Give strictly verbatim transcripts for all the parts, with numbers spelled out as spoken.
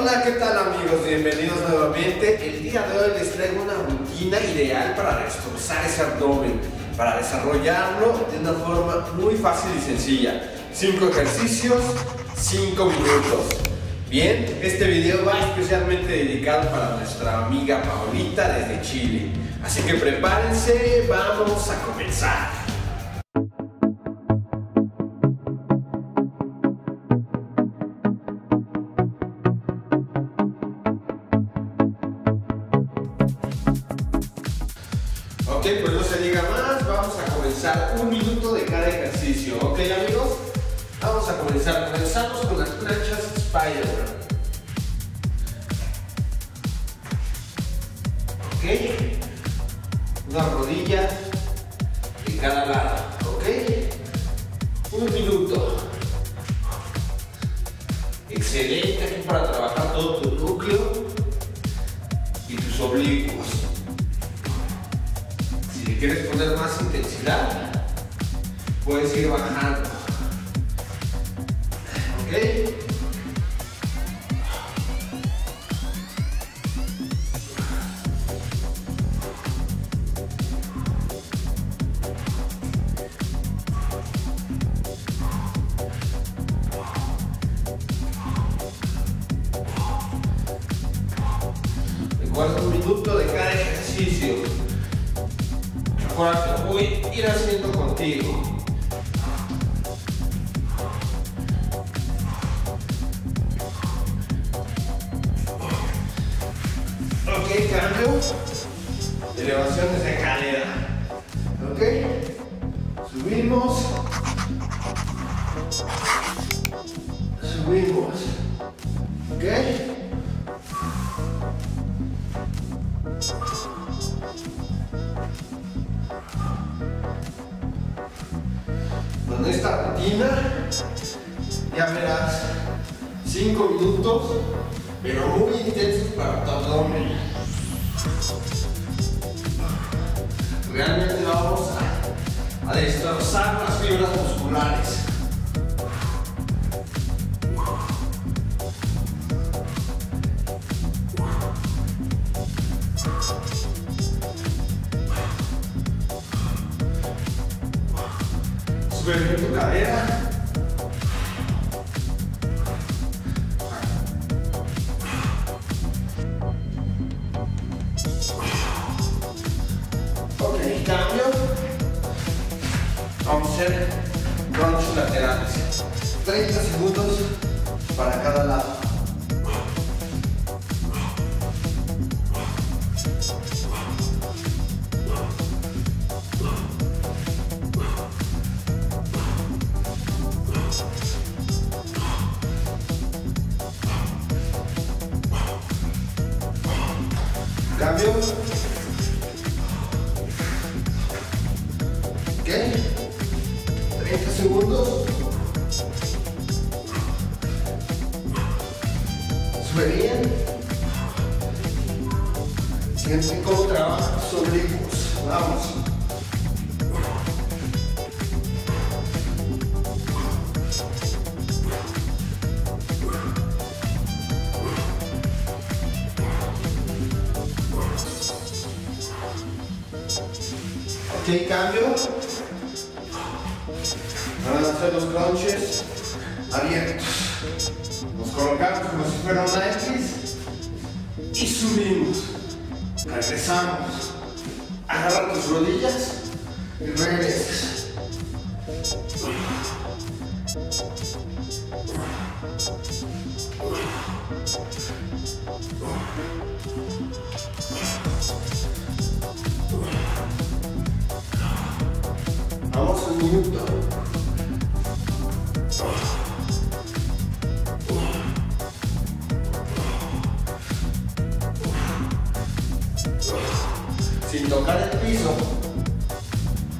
Hola, ¿qué tal amigos? Bienvenidos nuevamente. El día de hoy les traigo una rutina ideal para reforzar ese abdomen, para desarrollarlo de una forma muy fácil y sencilla. cinco ejercicios, cinco minutos. Bien, este video va especialmente dedicado para nuestra amiga Paulita desde Chile. Así que prepárense, vamos a comenzar. Ok, pues no se diga más, vamos a comenzar un minuto de cada ejercicio. Ok amigos, vamos a comenzar. Comenzamos con las planchas Spiderman. Ok, una rodilla de cada lado. Ok, un minuto. Excelente, aquí para trabajar todo tu núcleo y tus oblicuos. Si le quieres poner más intensidad, puedes ir bajando. Ok. Recuerda un minuto de cada ejercicio. Recuerda que voy a ir haciendo contigo. Ok, cambio. Elevaciones de cadera. Ok. Subimos. Subimos. Ok. Con esta rutina ya verás cinco minutos, pero muy intensos para tu abdomen. Realmente vamos a, a destrozar las fibras musculares. Sube tu cadera. Ok, cambio. Vamos a hacer crunch laterales. treinta segundos para cada lado. Cambio. Ok, treinta segundos. Sube bien. Siente cómo trabajan los oblicuos. Vamos. Ok, cambio. Van a hacer los crunches abiertos. Nos colocamos como si fuera una X y subimos. Regresamos. Agarra tus rodillas y regresas. Vamos un minuto. Sin tocar el piso.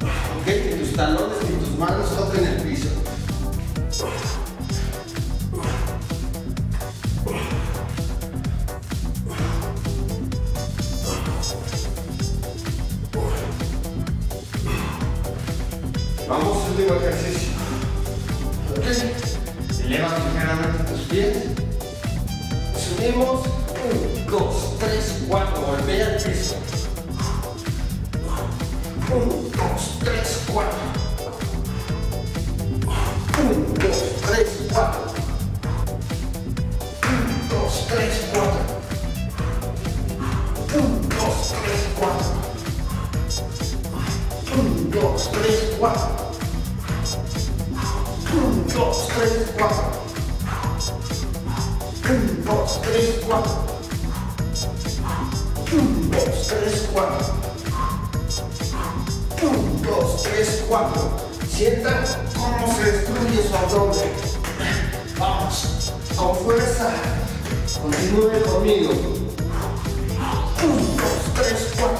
Ok, que tus talones y tus manos toquen el piso. Vamos, último ejercicio. Ok. Eleva ligeramente tus pies. Subimos, uno, dos, tres, cuatro, golpea el piso. uno, dos, tres, cuatro. uno, dos, tres, cuatro. uno, dos, tres, cuatro. uno, dos, tres, cuatro. uno, dos, tres, cuatro. uno, dos, tres, cuatro. uno, dos, tres, cuatro. Sientan cómo se destruye su abdomen. Vamos, con fuerza. Continúen conmigo. uno, dos, tres, cuatro.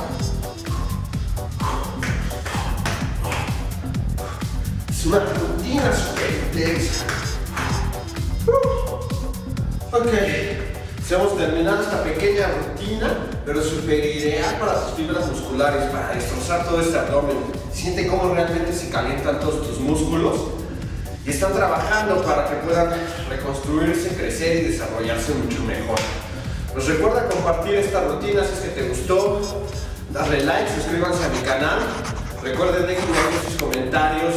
Es una rutina súper intensa. Uh, ok, si hemos terminado esta pequeña rutina, pero súper ideal para tus fibras musculares, para destrozar todo este abdomen. Siente cómo realmente se calientan todos tus músculos y están trabajando para que puedan reconstruirse, crecer y desarrollarse mucho mejor. Nos recuerda compartir esta rutina si es que te gustó, darle like, suscríbanse a mi canal, recuerden dejar sus comentarios,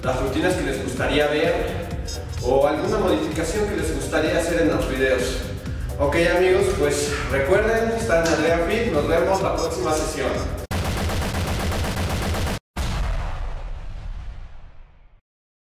las rutinas que les gustaría ver o alguna modificación que les gustaría hacer en los videos. Ok amigos, pues recuerden, están en Adrián Fit, nos vemos la próxima sesión.